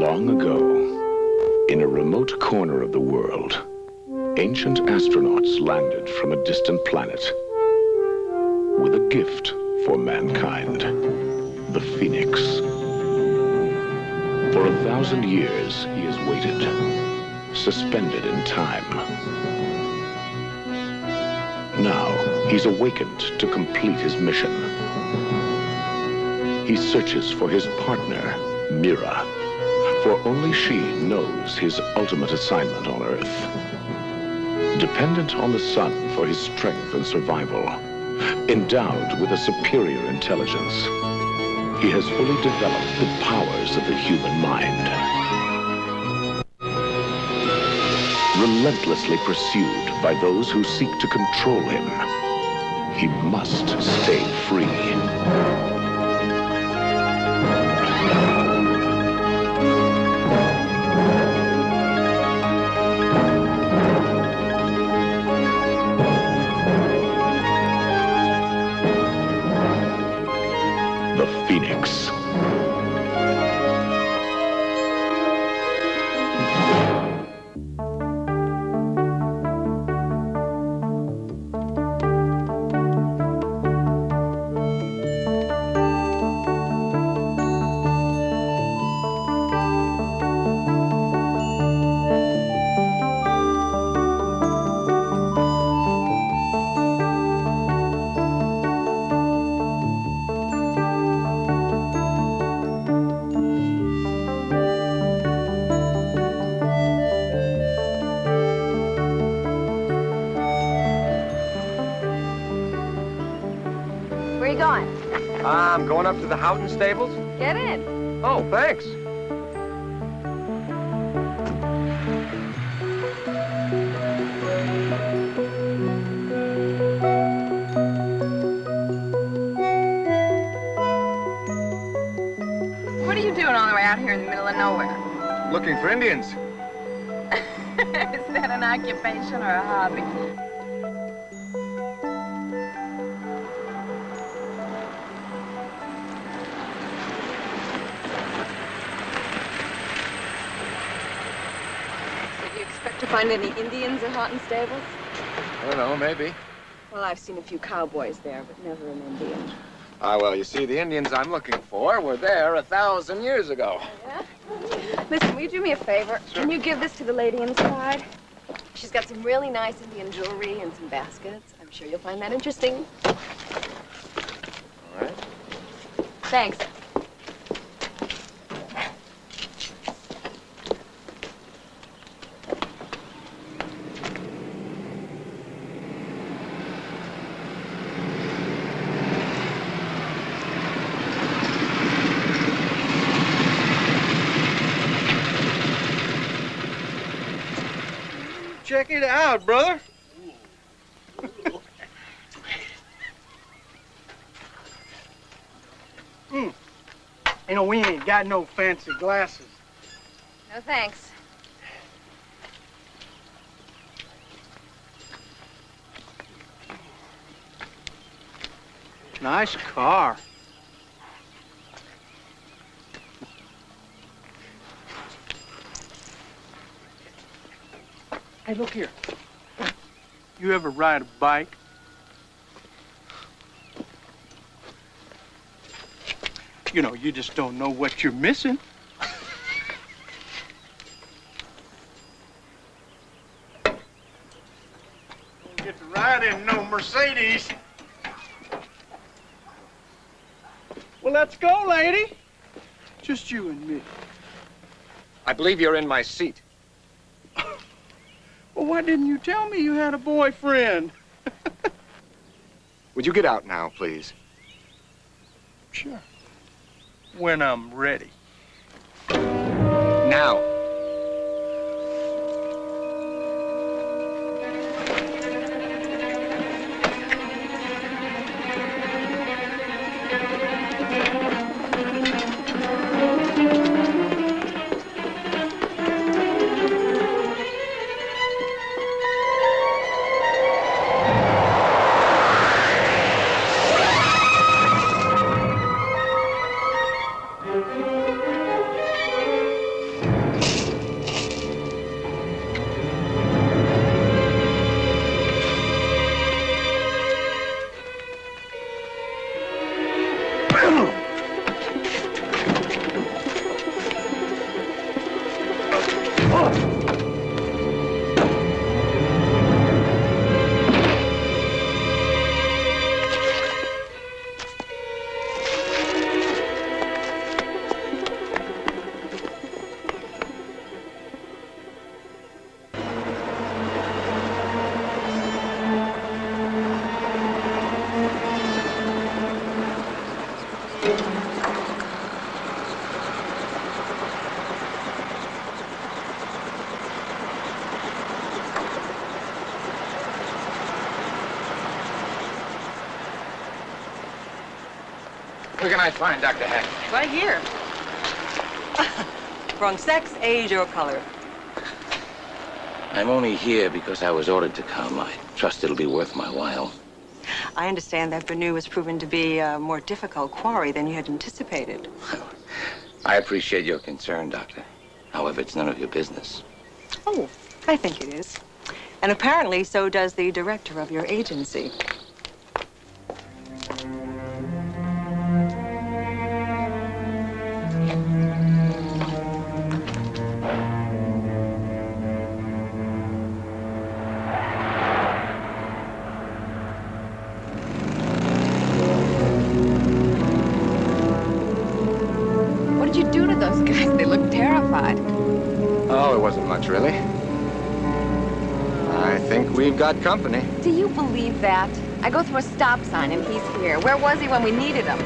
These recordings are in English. Long ago, in a remote corner of the world, ancient astronauts landed from a distant planet with a gift for mankind, the Phoenix. For 1,000 years, he has waited, suspended in time. Now, he's awakened to complete his mission. He searches for his partner, Mira, for only she knows his ultimate assignment on Earth. Dependent on the sun for his strength and survival, endowed with a superior intelligence, he has fully developed the powers of the human mind. Relentlessly pursued by those who seek to control him, he must stay free. Up to the Houghton stables? Get in. Oh, thanks. What are you doing all the way out here in the middle of nowhere? Looking for Indians. Is that an occupation or a hobby? Find any Indians at Hokan stables? I don't know, maybe. Well, I've seen a few cowboys there, but never an Indian. Ah, well, you see, the Indians I'm looking for were there 1,000 years ago. Yeah? Listen, will you do me a favor? Sure. Can you give this to the lady inside? She's got some really nice Indian jewelry and some baskets. I'm sure you'll find that interesting. All right. Thanks. Check it out, brother. You know, we ain't got no fancy glasses. No thanks. Nice car. Hey, look here. You ever ride a bike? You know, you just don't know what you're missing. Don't get to ride in no Mercedes. Well, let's go, lady. Just you and me. I believe you're in my seat. Well, why didn't you tell me you had a boyfriend? Would you get out now, please? Sure. When I'm ready. Now. Where can I find Dr. Hackett? Right here. Wrong sex, age, or color. I'm only here because I was ordered to come. I trust it'll be worth my while. I understand that Bennu has proven to be a more difficult quarry than you had anticipated. I appreciate your concern, Doctor. However, it's none of your business. Oh, I think it is. And apparently so does the director of your agency. Got company. Do you believe that? I go through a stop sign and he's here. Where was he when we needed him?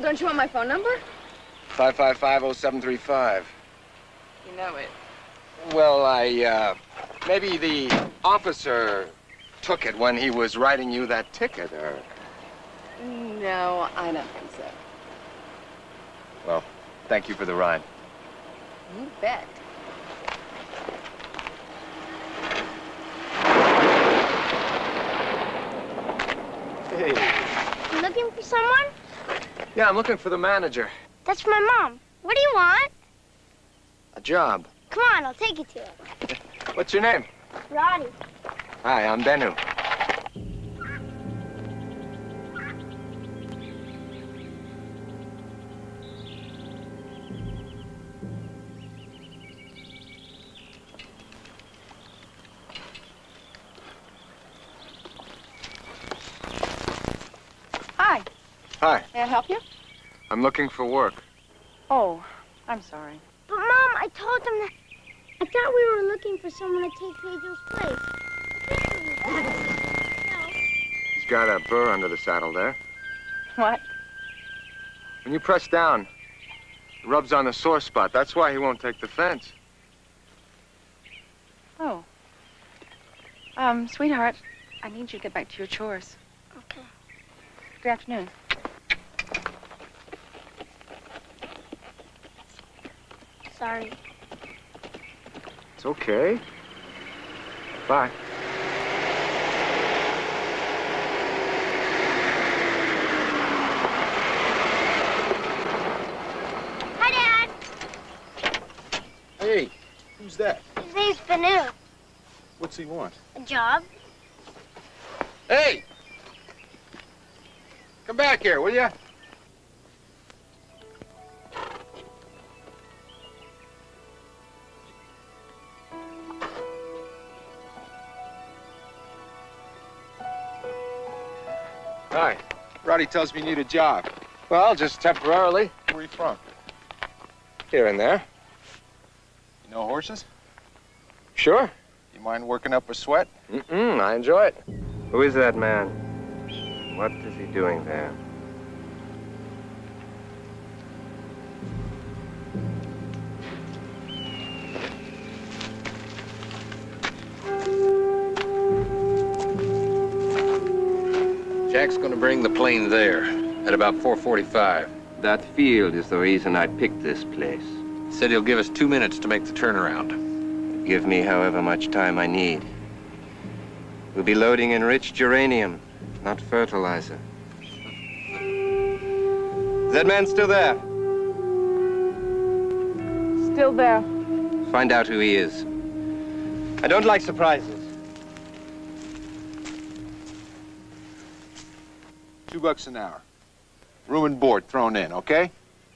Don't you want my phone number? 555-0735. You know it. Well, maybe the officer took it when he was writing you that ticket, or... No, I don't think so. Well, thank you for the ride. You bet. Hey. You looking for someone? Yeah, I'm looking for the manager. That's my mom. What do you want? A job. Come on, I'll take it to you. What's your name? Roddy. Hi, I'm Bennu. Hi. May I help you? I'm looking for work. Oh, I'm sorry. But, Mom, I told them that... I thought we were looking for someone to take Pedro's place. He's got a burr under the saddle there. What? When you press down, it rubs on the sore spot. That's why he won't take the fence. Oh. Sweetheart, I need you to get back to your chores. Okay. Good afternoon. Sorry. It's okay. Bye. Hi, Dad. Hey, who's that? His name's Bennu. What's he want? A job. Hey! Come back here, will you? Hi. Roddy tells me you need a job. Well, just temporarily. Where are you from? Here and there. You know horses? Sure. You mind working up a sweat? Mm-mm, I enjoy it. Who is that man? What is he doing there? Jack's gonna bring the plane there at about 4:45. That field is the reason I picked this place. Said he'll give us 2 minutes to make the turnaround. Give me however much time I need. We'll be loading enriched uranium, not fertilizer. Is that man still there? Still there. Find out who he is. I don't like surprises. $2 an hour. Room and board thrown in, okay?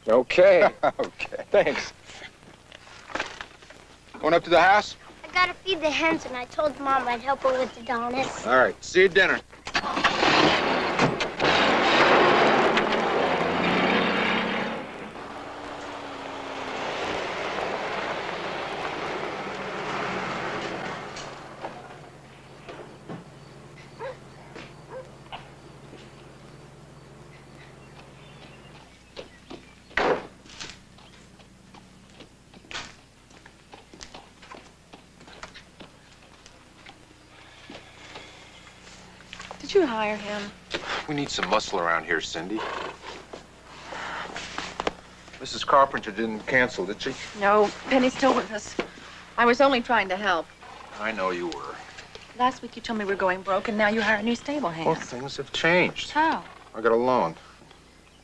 Okay. Okay. Thanks. Going up to the house? I gotta feed the hens, and I told Mom I'd help her with the donuts. All right. See you at dinner. Did you hire him? We need some muscle around here, Cindy. Mrs. Carpenter didn't cancel, did she? No, Penny's still with us. I was only trying to help. I know you were. Last week you told me we're going broke, and now you hire a new stable hand. Well, things have changed. How? I got a loan.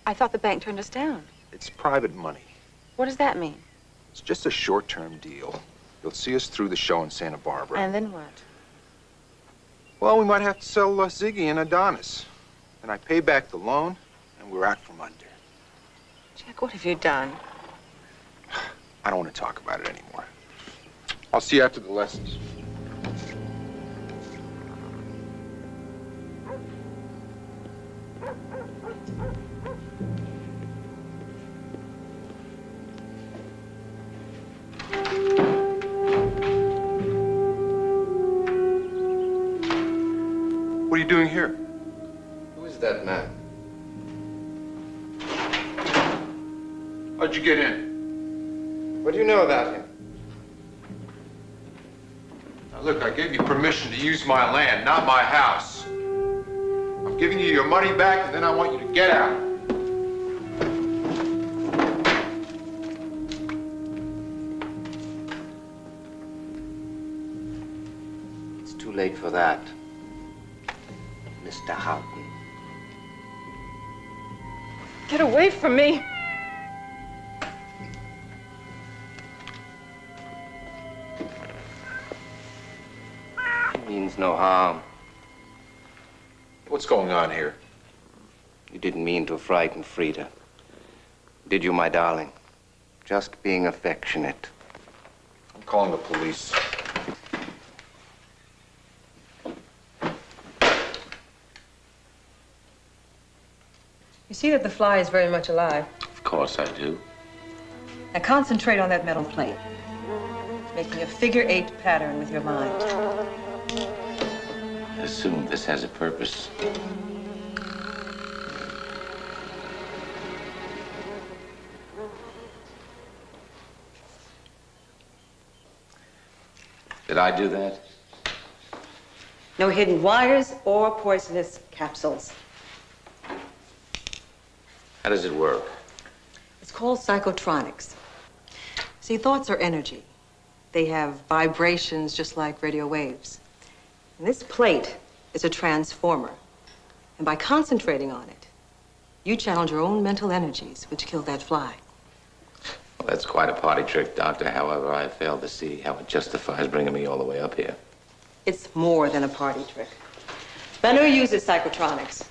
I thought the bank turned us down. It's private money. What does that mean? It's just a short-term deal. You'll see us through the show in Santa Barbara. And then what? Well, we might have to sell Ziggy and Adonis. And I pay back the loan, and we're out from under. Jack, what have you done? I don't want to talk about it anymore. I'll see you after the lessons. Doing here? Who is that man? How'd you get in? What do you know about him? Now look, I gave you permission to use my land, not my house. I'm giving you your money back, and then I want you to get out. It's too late for that. Mr. Houghton. Get away from me. He means no harm. What's going on here? You didn't mean to frighten Frida, did you, my darling? Just being affectionate. I'm calling the police. You see that the fly is very much alive. Of course I do. Now concentrate on that metal plate. Make me a figure-8 pattern with your mind. I assume this has a purpose. Did I do that? No hidden wires or poisonous capsules. How does it work? It's called psychotronics. See, thoughts are energy. They have vibrations just like radio waves. And this plate is a transformer. And by concentrating on it, you channeled your own mental energies, which killed that fly. Well, that's quite a party trick, Doctor. However, I fail to see how it justifies bringing me all the way up here. It's more than a party trick. Bennu uses psychotronics.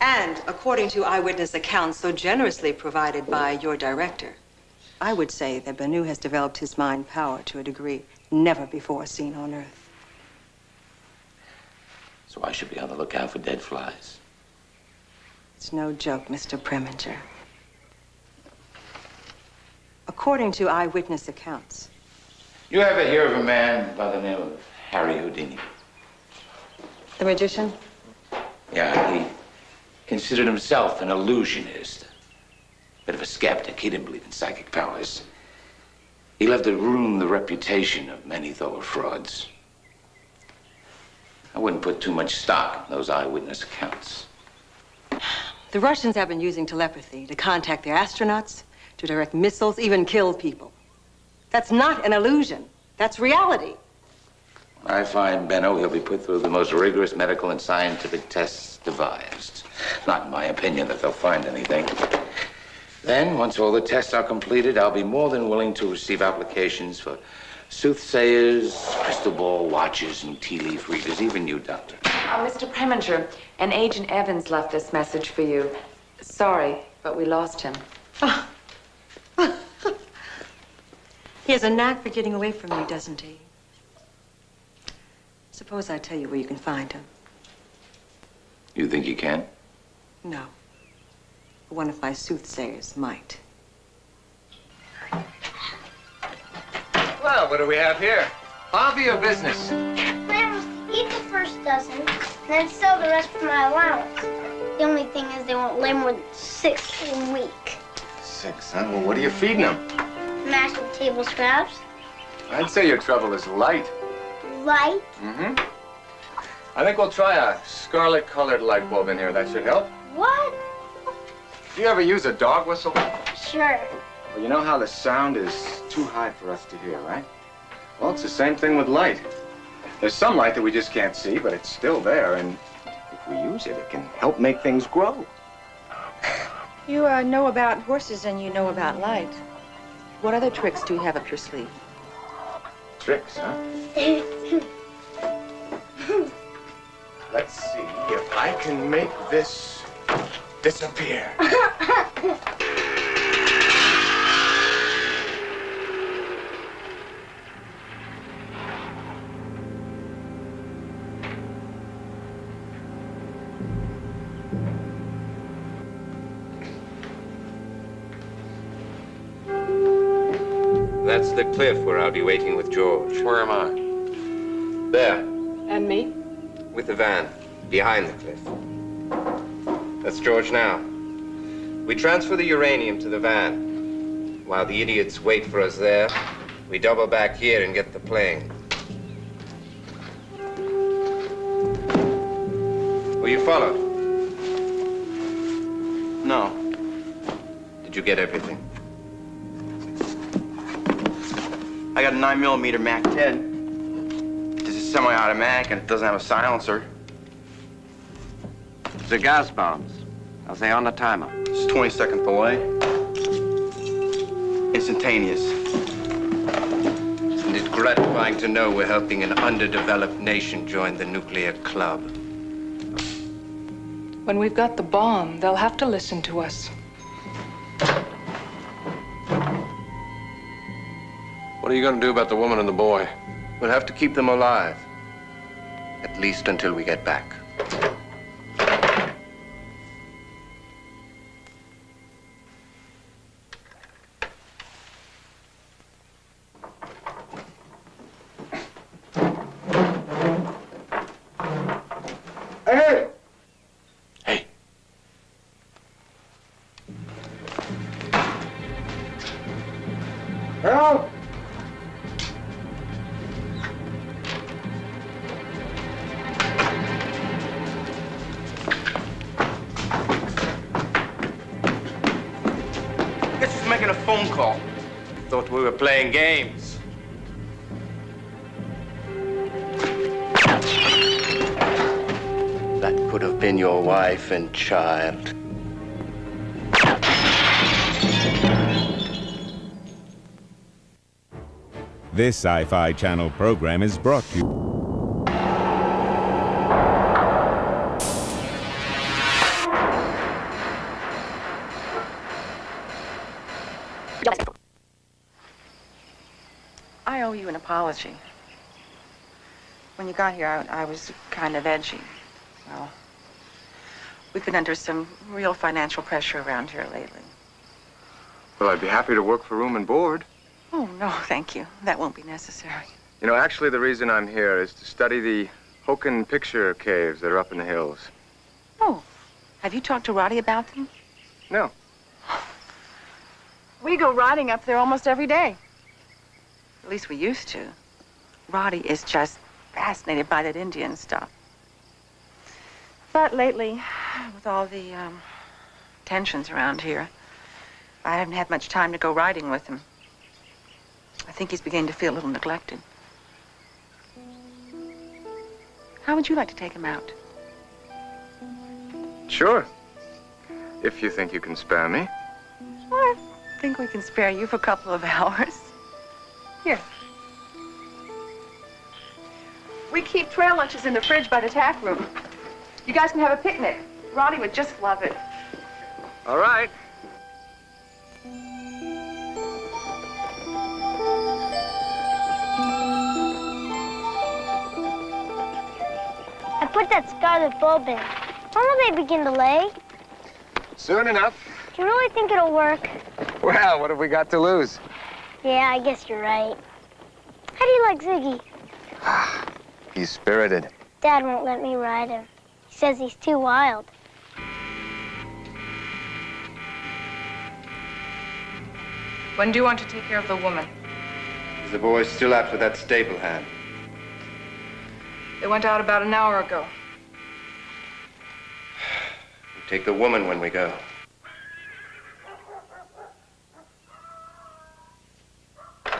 And according to eyewitness accounts so generously provided by your director, I would say that Bennu has developed his mind power to a degree never before seen on Earth. So I should be on the lookout for dead flies. It's no joke, Mr. Preminger. According to eyewitness accounts. You ever hear of a man by the name of Harry Houdini? The magician? Yeah, he considered himself an illusionist. Bit of a skeptic. He didn't believe in psychic powers. He left the room the reputation of many thorough frauds. I wouldn't put too much stock in those eyewitness accounts. The Russians have been using telepathy to contact their astronauts, to direct missiles, even kill people. That's not an illusion. That's reality. When I find Bennu, he'll be put through the most rigorous medical and scientific tests devised. Not in my opinion that they'll find anything. Then, once all the tests are completed, I'll be more than willing to receive applications for soothsayers, crystal ball watchers, and tea leaf readers, even you, Doctor. Mr. Preminger, an agent Evans left this message for you. Sorry, but we lost him. Oh. He has a knack for getting away from you, doesn't he? Suppose I tell you where you can find him. You think he can? No. One of my soothsayers might. Well, what do we have here? Hobby or business? Planners eat the first dozen, and then sell the rest for my allowance. The only thing is they won't lay more than 6 a week. 6, huh? Well, what are you feeding them? Mashed table scraps. I'd say your trouble is light. Light? Mm-hmm. I think we'll try a scarlet-colored light bulb in here. That should help. What? Do you ever use a dog whistle? Sure. Well, you know how the sound is too high for us to hear, right? Well, it's the same thing with light. There's some light that we just can't see, but it's still there, and if we use it, it can help make things grow. You know about horses and you know about light. What other tricks do you have up your sleeve? Tricks, huh? Let's see if I can make this disappear. That's the cliff where I'll be waiting with George. Where am I? There. And me? With the van, behind the cliff. That's George now. We transfer the uranium to the van. While the idiots wait for us there, we double back here and get the plane. Were you followed? No. Did you get everything? I got a 9mm MAC-10. This is semi-automatic and it doesn't have a silencer. The gas bombs. I'll say on the timer. It's 20 seconds delay. Instantaneous. Isn't it gratifying to know we're helping an underdeveloped nation join the nuclear club? When we've got the bomb, they'll have to listen to us. What are you going to do about the woman and the boy? We'll have to keep them alive. At least until we get back. Hey! Hey. Help! Thought we were playing games. That could have been your wife and child. This Sci-Fi Channel program is brought to you. Apology. When you got here, I was kind of edgy. Well, we've been under some real financial pressure around here lately. Well, I'd be happy to work for room and board. Oh, no, thank you. That won't be necessary. You know, actually, the reason I'm here is to study the Hokan picture caves that are up in the hills. Oh, have you talked to Roddy about them? No. We go riding up there almost every day. At least we used to. Roddy is just fascinated by that Indian stuff. But lately, with all the tensions around here, I haven't had much time to go riding with him. I think he's beginning to feel a little neglected. How would you like to take him out? Sure. If you think you can spare me. Well, I think we can spare you for a couple of hours. Here. We keep trail lunches in the fridge by the tack room. You guys can have a picnic. Roddy would just love it. All right. I put that scarlet bulb in. When will they begin to lay? Soon enough. Do you really think it'll work? Well, what have we got to lose? Yeah, I guess you're right. How do you like Ziggy? He's spirited. Dad won't let me ride him. He says he's too wild. When do you want to take care of the woman? The boy's still after that stable hand. They went out about an hour ago. We'll take the woman when we go. I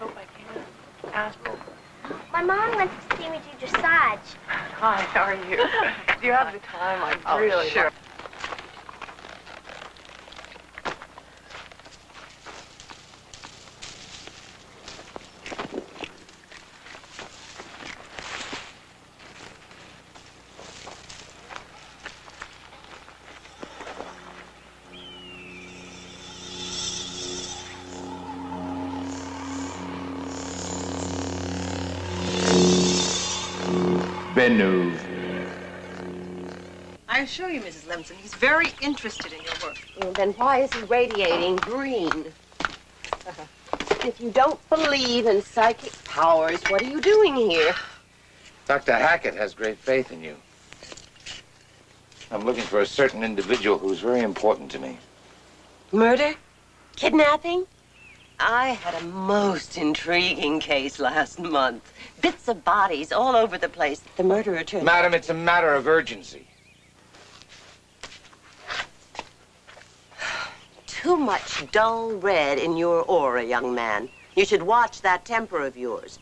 hope I can ask. My mom wants to see me do dressage. Hi, how are you? Do you have the time? I'm really sure. Bennu. I assure you, Mrs. Lemson, he's very interested in your work. Well, then why is he radiating green? If you don't believe in psychic powers, what are you doing here? Dr. Hackett has great faith in you. I'm looking for a certain individual who's very important to me. Murder? Kidnapping? I had a most intriguing case last month. Bits of bodies all over the place. The murderer turned... Madam, it's a matter of urgency. Too much dull red in your aura, young man. You should watch that temper of yours.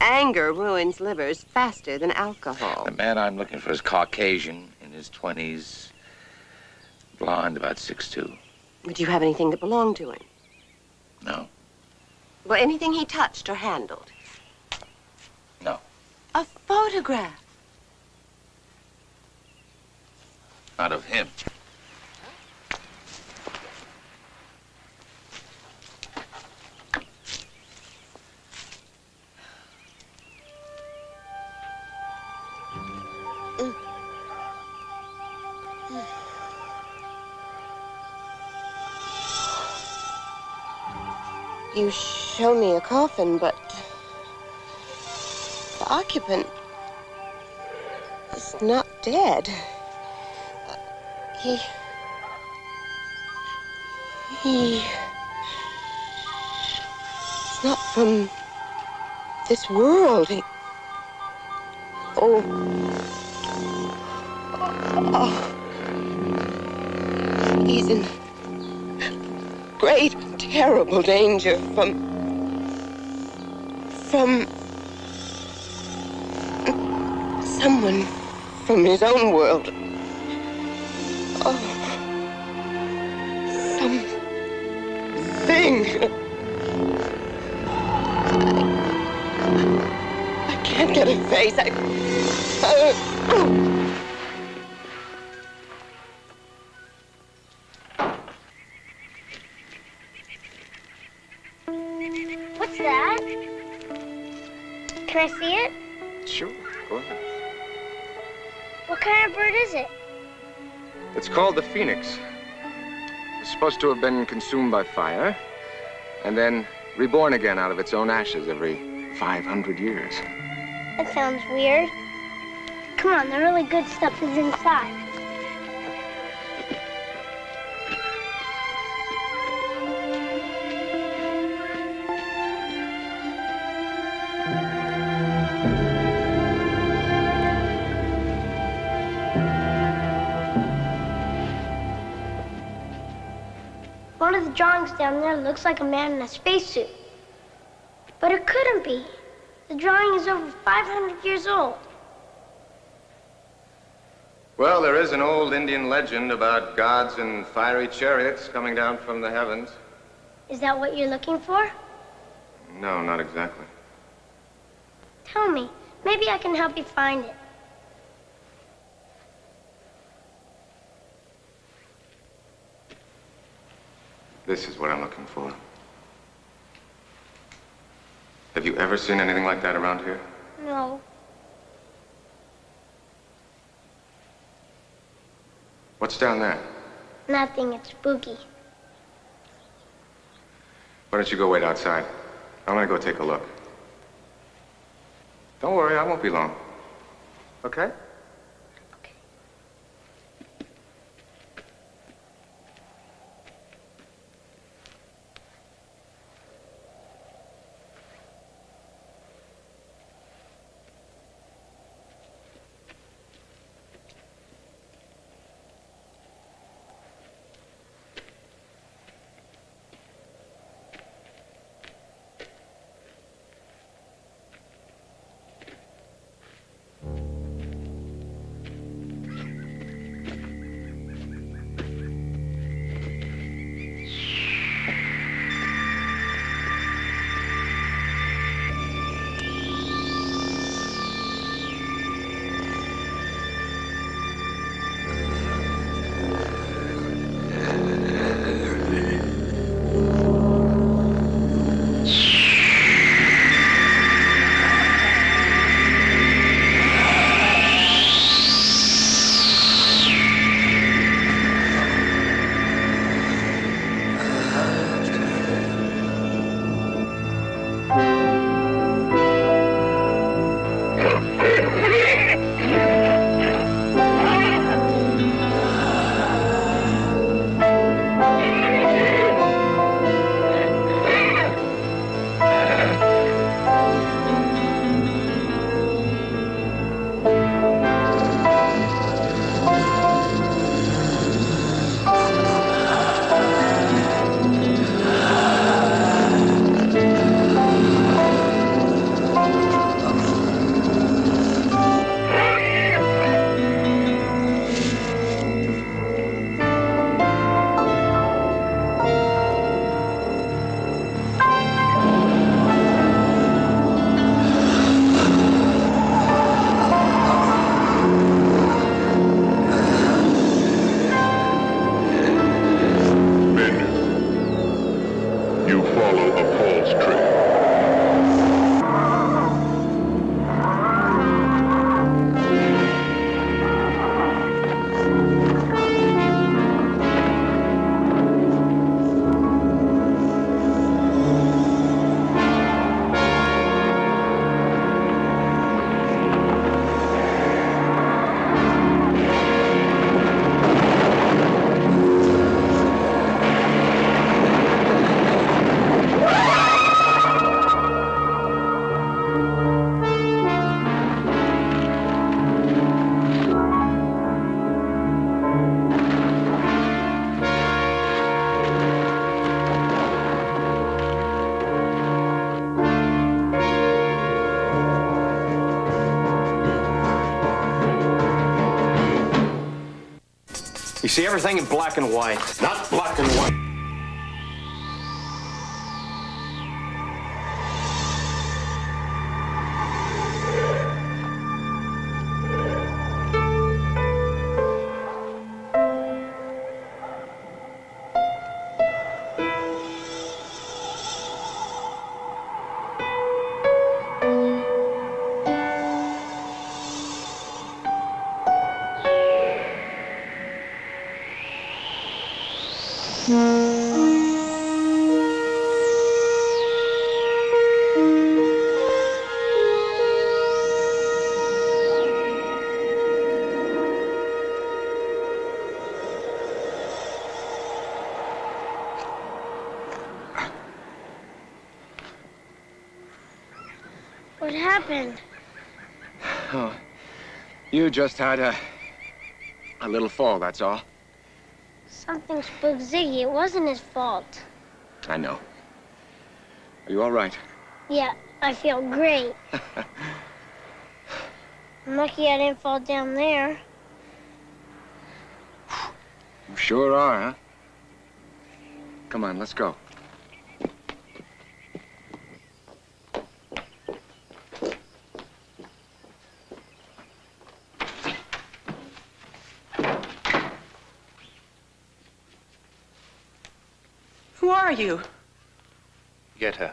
Anger ruins livers faster than alcohol. The man I'm looking for is Caucasian, in his 20s, blonde, about 6'2". Would you have anything that belonged to him? No. Well, anything he touched or handled? No. A photograph? Not of him. You show me a coffin, but the occupant is not dead. He is not from this world. He's in great... terrible danger from someone from his own world. Oh, something. I can't get a face. Can I see it? Sure, go ahead. What kind of bird is it? It's called the Phoenix. It's supposed to have been consumed by fire and then reborn again out of its own ashes every 500 years. That sounds weird. Come on, the really good stuff is inside. One of the drawings down there looks like a man in a spacesuit. But it couldn't be. The drawing is over 500 years old. Well, there is an old Indian legend about gods in fiery chariots coming down from the heavens. Is that what you're looking for? No, not exactly. Tell me. Maybe I can help you find it. This is what I'm looking for. Have you ever seen anything like that around here? No. What's down there? Nothing, it's spooky. Why don't you go wait outside? I want to go take a look. Don't worry, I won't be long. Okay? You see everything in black and white, not black and white. What happened? Oh, you just had a little fall, that's all. Something spooked Ziggy. It wasn't his fault. I know. Are you all right? Yeah, I feel great. I'm lucky I didn't fall down there. You sure are, huh? Come on, let's go. Who are you? Get her.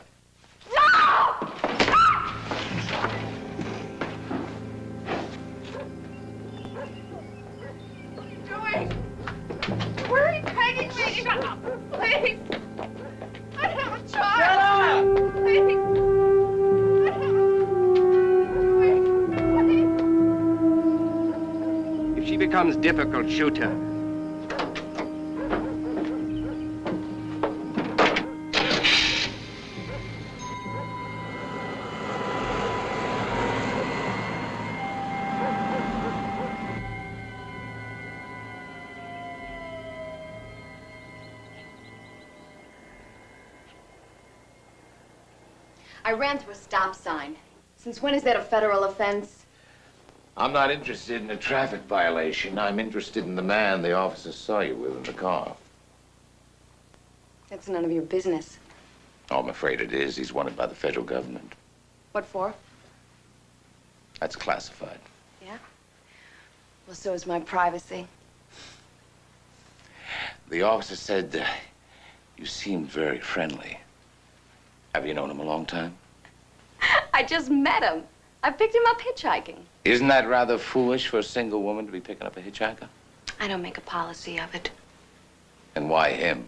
No! most difficult shooter. I ran through a stop sign. Since when is that a federal offense? I'm not interested in a traffic violation. I'm interested in the man the officer saw you with in the car. That's none of your business. Oh, I'm afraid it is. He's wanted by the federal government. What for? That's classified. Yeah? Well, so is my privacy. The officer said, you seemed very friendly. Have you known him a long time? I just met him. I picked him up hitchhiking. Isn't that rather foolish for a single woman to be picking up a hitchhiker? I don't make a policy of it. And why him?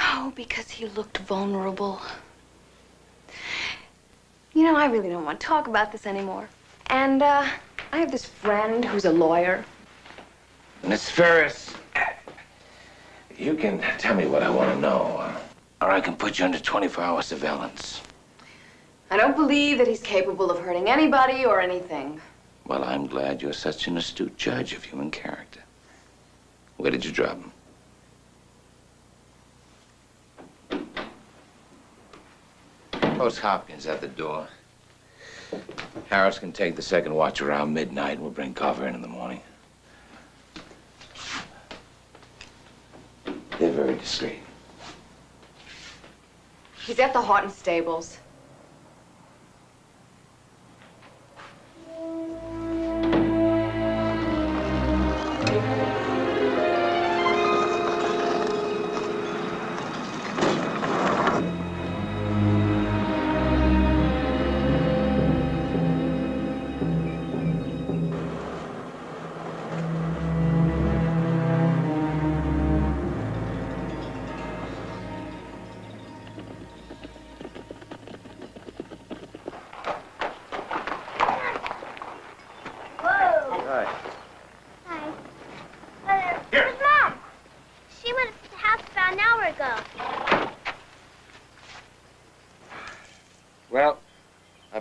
Oh, because he looked vulnerable. You know, I really don't want to talk about this anymore. And I have this friend who's a lawyer. Miss Ferris, you can tell me what I want to know. Or I can put you under 24-hour surveillance. I don't believe that he's capable of hurting anybody or anything. Well, I'm glad you're such an astute judge of human character. Where did you drop him? Post Hopkins at the door. Harris can take the second watch around midnight, and we'll bring cover in the morning. They're very discreet. He's at the Horton stables.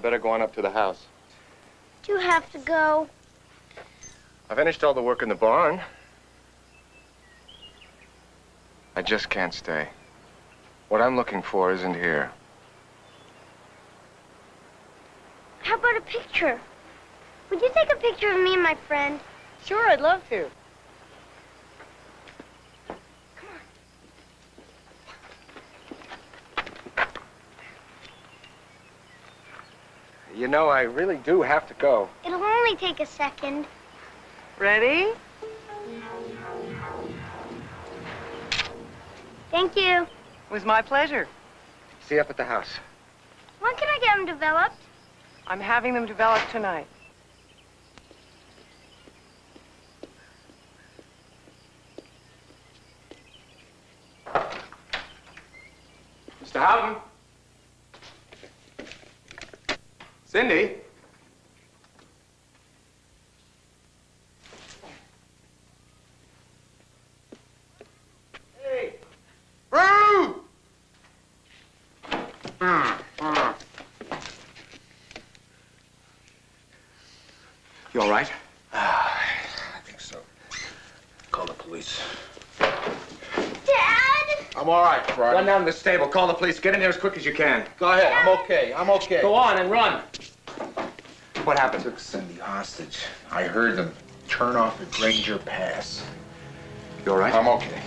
Better go on up to the house. Do you have to go? I finished all the work in the barn. I just can't stay. What I'm looking for isn't here. How about a picture? Would you take a picture of me and my friend? Sure, I'd love to. You know, I really do have to go. It'll only take a second. Ready? Thank you. It was my pleasure. See you up at the house. When can I get them developed? I'm having them developed tonight. Mr. Houghton. Cindy? Hey! Brew! You all right? I think so. Call the police. Dad! I'm all right, Friday. Run down to the stable. Call the police. Get in there as quick as you can. Go ahead. Dad. I'm okay. I'm okay. Go on and run. What happened? Took Cindy hostage. I heard them turn off at Granger Pass. You all right? I'm okay.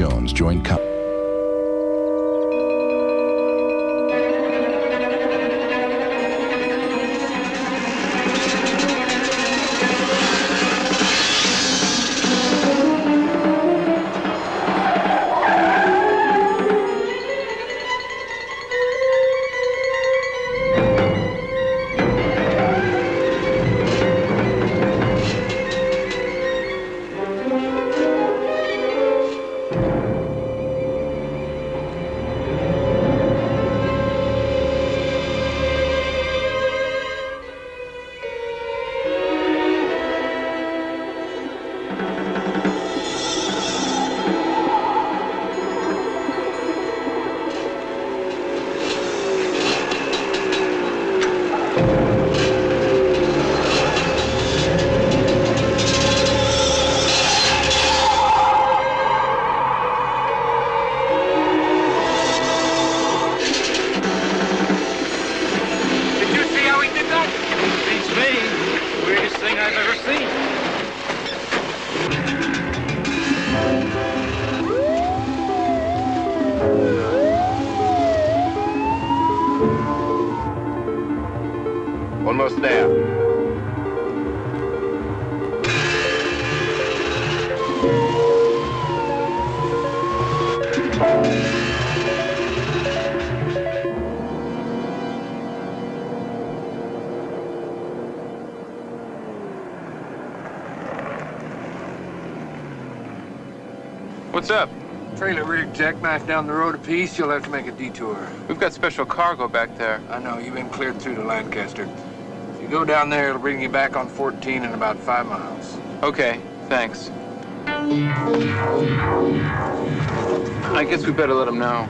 Jones joined What's up? Trailer rig jackknife down the road a piece. You'll have to make a detour. We've got special cargo back there. I know. You've been cleared through to Lancaster. If you go down there, it'll bring you back on 14 in about 5 miles. Okay. Thanks. I guess we better let him know.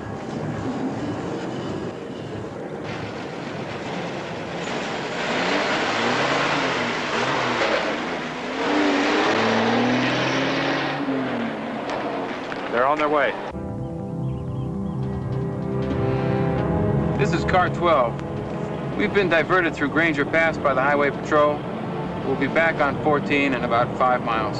They're on their way. This is car 12. We've been diverted through Granger Pass by the Highway Patrol. We'll be back on 14 in about 5 miles.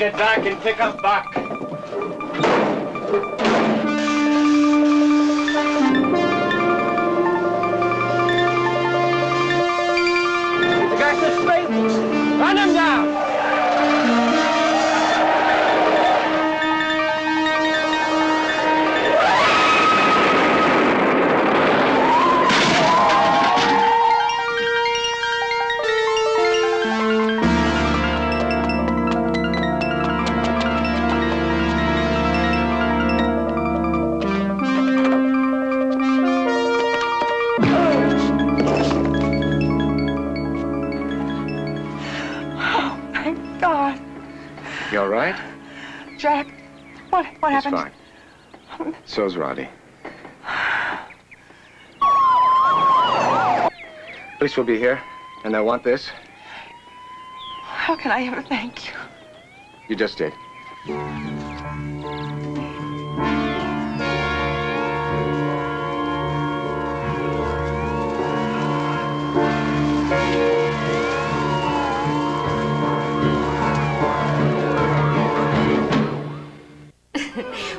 Get back and pick up Buck. The guy's the Spaniards. Run him down. So's Roddy. Police will be here, and they'll want this. How can I ever thank you? You just did.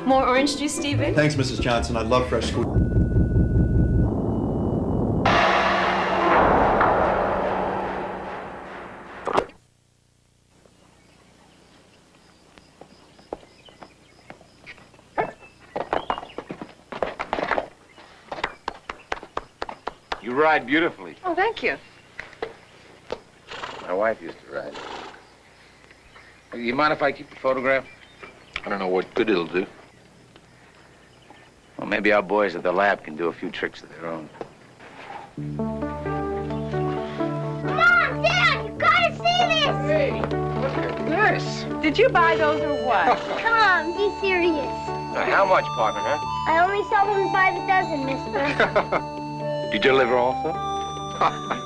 More orange juice, Stephen? Thanks, Mrs. Johnson. I love fresh squeeze. You ride beautifully. Oh, thank you. My wife used to ride. You mind if I keep the photograph? I don't know what good it'll do. Well, maybe our boys at the lab can do a few tricks of their own. Mom, Dad, you gotta see this! Hey, look at this. Did you buy those or what? Come on, be serious. Now, how much, partner, huh? I only sold them by the dozen, mister. Did you deliver also?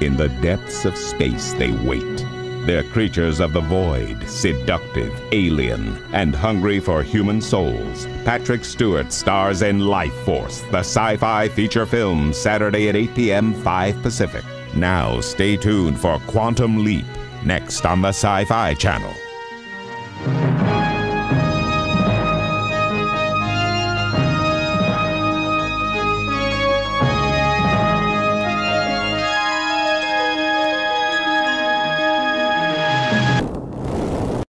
In the depths of space they wait. They're creatures of the void, seductive, alien, and hungry for human souls. Patrick Stewart stars in Life Force, the sci-fi feature film, Saturday at 8 p.m., 5 Pacific. Now stay tuned for Quantum Leap, next on the Sci-Fi Channel.